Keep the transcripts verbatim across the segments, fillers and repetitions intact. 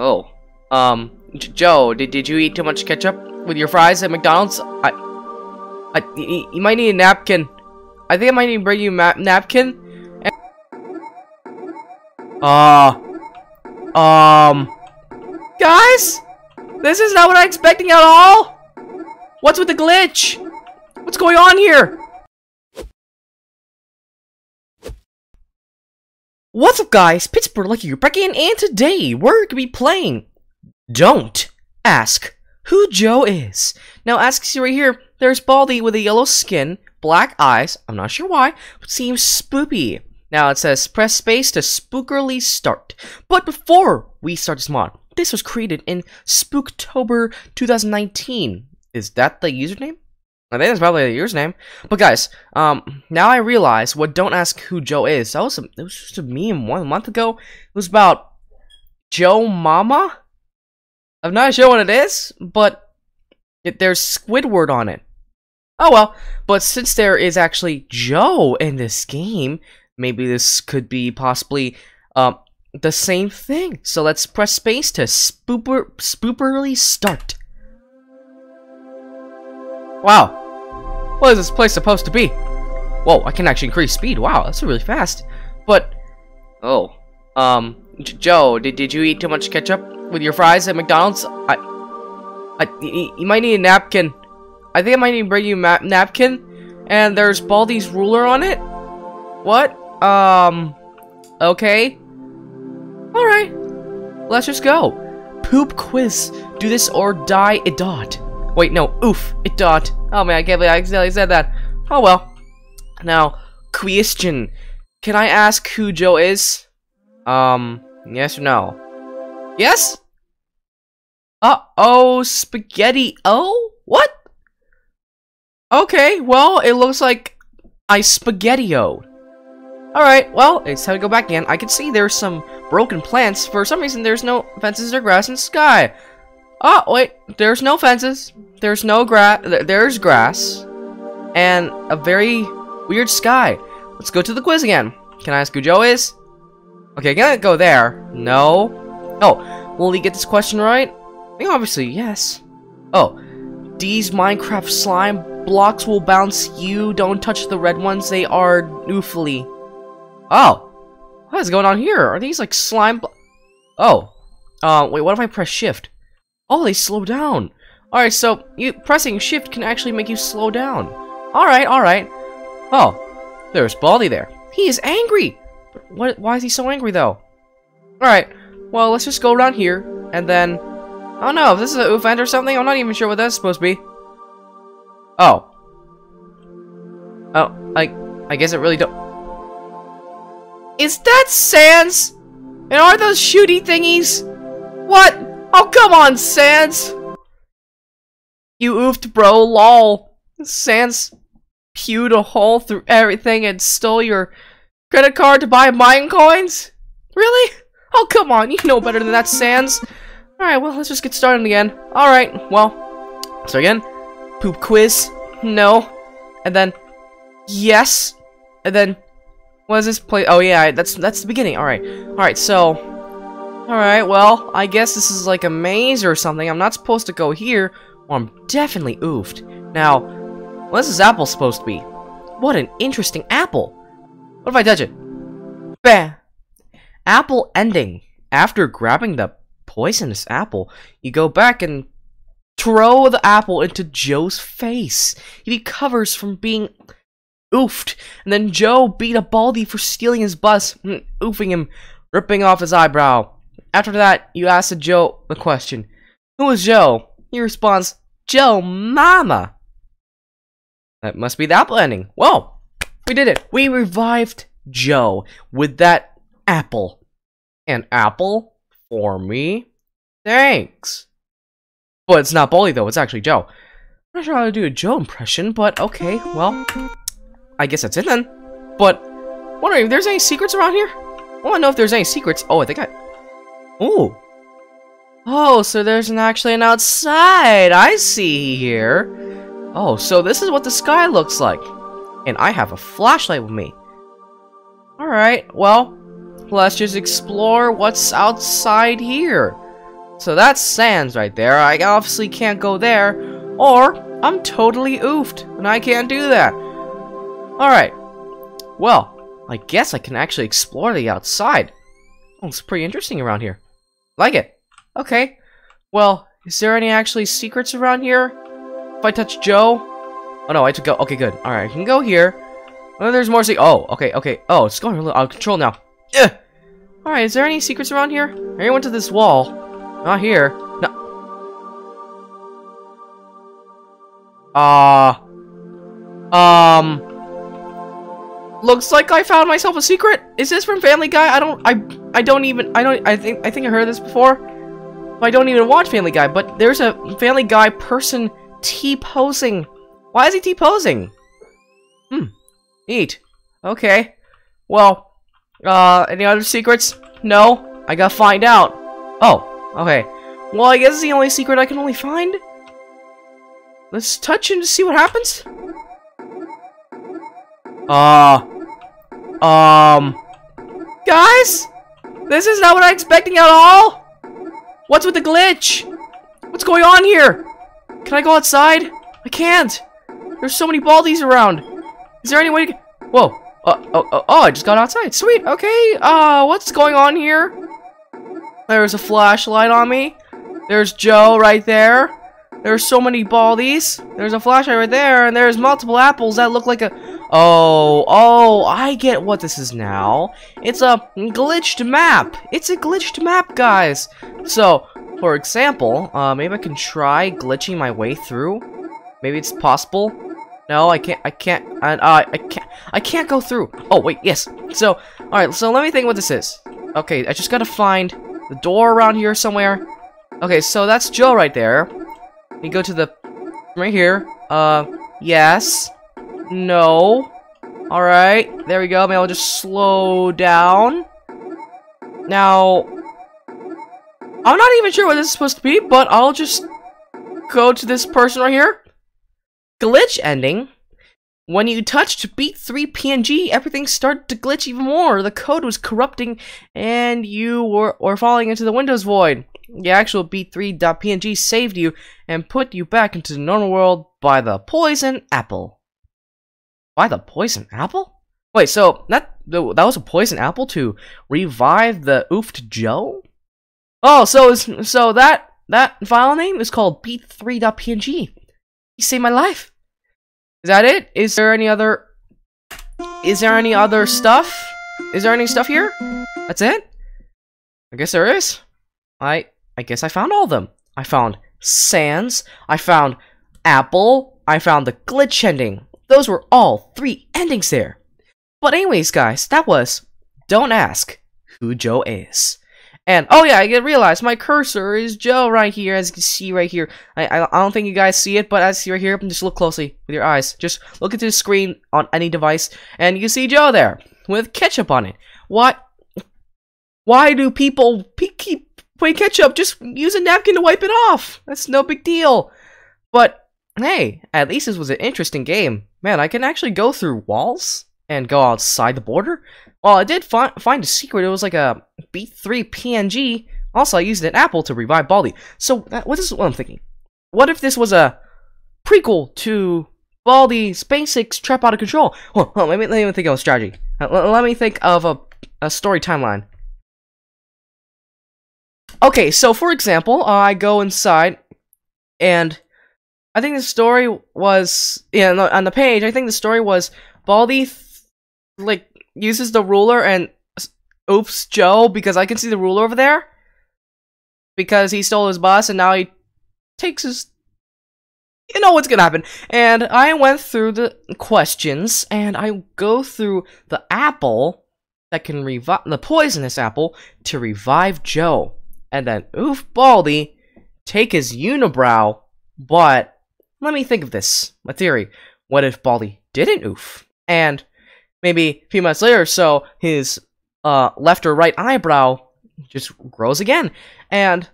Oh. Um, Joe, did, did you eat too much ketchup with your fries at McDonald's? I, I, y you might need a napkin. I think I might need to bring you a napkin. And uh, um, guys, this is not what I was expecting at all. What's with the glitch? What's going on here? What's up, guys? Pittsburgh Lucky here back in, and today we're gonna be playing Don't Ask Who Joe Is. Now, as you see right here, there's Baldi with a yellow skin, black eyes, I'm not sure why, but seems spoopy. Now it says press space to spookerly start. But before we start this mod, this was created in Spooktober two thousand nineteen. Is that the username? I think that's probably the username. But guys, um, now I realize what Don't Ask Who Joe Is. That was a, it was just a meme one month ago. It was about Joe Mama. I'm not sure what it is, but it, there's Squidward on it. Oh well, but since there is actually Joe in this game, maybe this could be possibly um, the same thing. So let's press space to spooper, spooperly start. Wow. What is this place supposed to be? Whoa, I can actually increase speed. Wow, that's really fast. But, oh. Um, J Joe, did, did you eat too much ketchup with your fries at McDonald's? I, I y you might need a napkin. I think I might need to bring you a napkin. And there's Baldi's ruler on it? What? Um, okay. Alright. Let's just go. Poop quiz. Do this or die a dot. Wait, no, oof, it dot. Oh man, I can't believe I accidentally said that. Oh well. Now, question. Can I ask who Joe is? Um, yes or no? Yes? Uh-oh, spaghetti. Oh? What? Okay, well, it looks like I spaghetti-o'd. Alright, well, it's time to go back in. I can see there's some broken plants. For some reason, there's no fences or grass in the sky. Oh, wait, there's no fences, there's no grass, there's grass, and a very weird sky. Let's go to the quiz again. Can I ask who Joe is? Okay, can I go there? No. Oh, will he get this question right? I mean, obviously, yes. Oh, these Minecraft slime blocks will bounce you. Don't touch the red ones, they are oofly. Oh, what is going on here? Are these like slime blo- Oh, uh, wait, what if I press shift? Oh, they slow down. Alright, so you pressing shift can actually make you slow down. Alright, alright. Oh, there's Baldi there. He is angry. But what, why is he so angry, though? Alright, well, let's just go around here, and then... I don't know, if this is an oof end or something, I'm not even sure what that's supposed to be. Oh. Oh, I, I guess it really don't... Is that Sans? And are those shooty thingies? What? Oh, come on, Sans! You oofed, bro, lol. Sans pewed a hole through everything and stole your credit card to buy mine coins? Really? Oh, come on, you know better than that, Sans. Alright, well, let's just get started again. Alright, well, so again, poop quiz, no, and then, yes, and then, what is this place? Oh, yeah, that's, that's the beginning, alright. Alright, so... Alright, well, I guess this is like a maze or something. I'm not supposed to go here, or I'm definitely oofed. Now, what is this apple supposed to be? What an interesting apple. What if I touch it? Bah! Apple ending. After grabbing the poisonous apple, you go back and throw the apple into Joe's face. He recovers from being oofed, and then Joe beat up Baldi for stealing his bus and oofing him, ripping off his eyebrow. After that, you ask Joe the question, who is Joe? He responds, Joe Mama. That must be the apple ending. Whoa, we did it. We revived Joe with that apple. An apple for me? Thanks. But it's not Baldi though, it's actually Joe. I'm not sure how to do a Joe impression, but okay, well, I guess that's it then. But, wondering if there's any secrets around here? I wanna know if there's any secrets. Oh, I think I... Ooh. Oh, so there's an, actually an outside. I see here. Oh, so this is what the sky looks like. And I have a flashlight with me. Alright, well, let's just explore what's outside here. So that's Sans right there. I obviously can't go there, or I'm totally oofed, and I can't do that. Alright, well, I guess I can actually explore the outside. Oh, it's pretty interesting around here. Like it. Okay, well, is there any actually secrets around here? If I touch Joe? Oh no, I took go. Okay, good. Alright, I can go here. Oh, there's more. Oh, okay, okay. Oh, it's going a little out of control now. Ugh. Alright, is there any secrets around here? I went to this wall. Not here. No. Uh. Um. Looks like I found myself a secret. Is this from Family Guy? I don't. I. I don't even. I don't. I think. I think I heard this before. I don't even watch Family Guy. But there's a Family Guy person T-posing. Why is he T-posing? Hmm. Neat. Okay. Well, uh, any other secrets? No? I gotta find out. Oh, okay. Well, I guess it's the only secret I can only find? Let's touch and see what happens? Uh... Um... Guys? This is not what I was expecting at all? What's with the glitch? What's going on here? Can I go outside? I can't! There's so many Baldies around! Is there any way to get- Whoa! Uh, oh, oh, oh, I just got outside. Sweet, okay. Uh, what's going on here? There's a flashlight on me. There's Joe right there. There's so many Baldies. There's a flashlight right there, and there's multiple apples that look like a- Oh, oh, I get what this is now. It's a glitched map. It's a glitched map, guys. So, for example, uh, maybe I can try glitching my way through. Maybe it's possible. No, I can't, I can't, I, uh, I can't, I can't go through. Oh, wait, yes. So, alright, so let me think what this is. Okay, I just gotta find the door around here somewhere. Okay, so that's Joe right there. You go to the, right here. Uh, yes. No. Alright, there we go. Maybe I'll just slow down. Now, I'm not even sure what this is supposed to be, but I'll just go to this person right here. Glitch ending. When you touched beat three P N G, everything started to glitch even more. The code was corrupting and you were or falling into the Windows void. The actual beat three dot P N G saved you and put you back into the normal world by the poison apple. By the poison apple? Wait, so that that was a poison apple to revive the oofed Joe? Oh, so so that that file name is called beat three dot P N G. Save my life. Is that it? Is there any other? Is there any other stuff? Is there any stuff here? That's it. I guess there is. I I guess I found all of them. I found Sans. I found Apple. I found the glitch ending. Those were all three endings there. But anyways, guys, that was Don't Ask Who Joe Is. And, oh yeah, I get realized my cursor is Joe right here, as you can see right here. I, I, I don't think you guys see it, but as you're here, just look closely with your eyes. Just look at the screen on any device, and you see Joe there with ketchup on it. What? Why do people keep putting ketchup? Just use a napkin to wipe it off. That's no big deal. But hey, at least this was an interesting game. Man, I can actually go through walls and go outside the border. Well, I did fi find a secret. It was like a beat three P N G. Also, I used an apple to revive Baldi. So, uh, what is what I'm thinking? What if this was a prequel to Baldi's Basics Trap Out of Control? Well, well let, me, let me think of a strategy. Uh, let me think of a, a story timeline. Okay, so for example, uh, I go inside, and I think the story was yeah on the, on the page. I think the story was Baldi th like. uses the ruler and oops Joe, because I can see the ruler over there because he stole his boss and now he takes his, you know what's gonna happen. And I went through the questions and I go through the apple that can revive the poisonous apple to revive Joe, and then oof Baldi take his unibrow. But let me think of this, my theory. What if Baldi didn't oof, and maybe a few months later or so, his uh, left or right eyebrow just grows again. And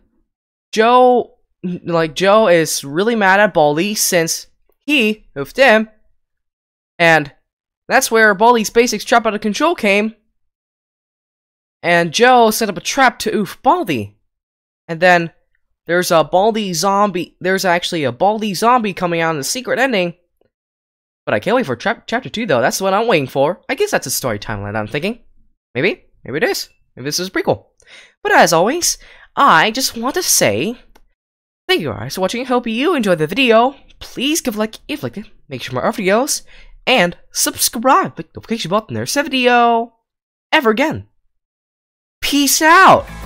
Joe, like, Joe is really mad at Baldi since he oofed him. And that's where Baldi's Basics Trap Out of Control came. And Joe set up a trap to oof Baldi. And then There's a Baldi zombie. There's actually a Baldi zombie coming out in the secret ending. But I can't wait for chapter two, though. That's what I'm waiting for. I guess that's a story timeline, I'm thinking. Maybe. Maybe it is. Maybe this is a prequel. But as always, I just want to say thank you guys for watching. Hope you enjoyed the video. Please give a like if you liked it. Make sure more other videos. And subscribe. Click the notification button. There's a video ever again. Peace out.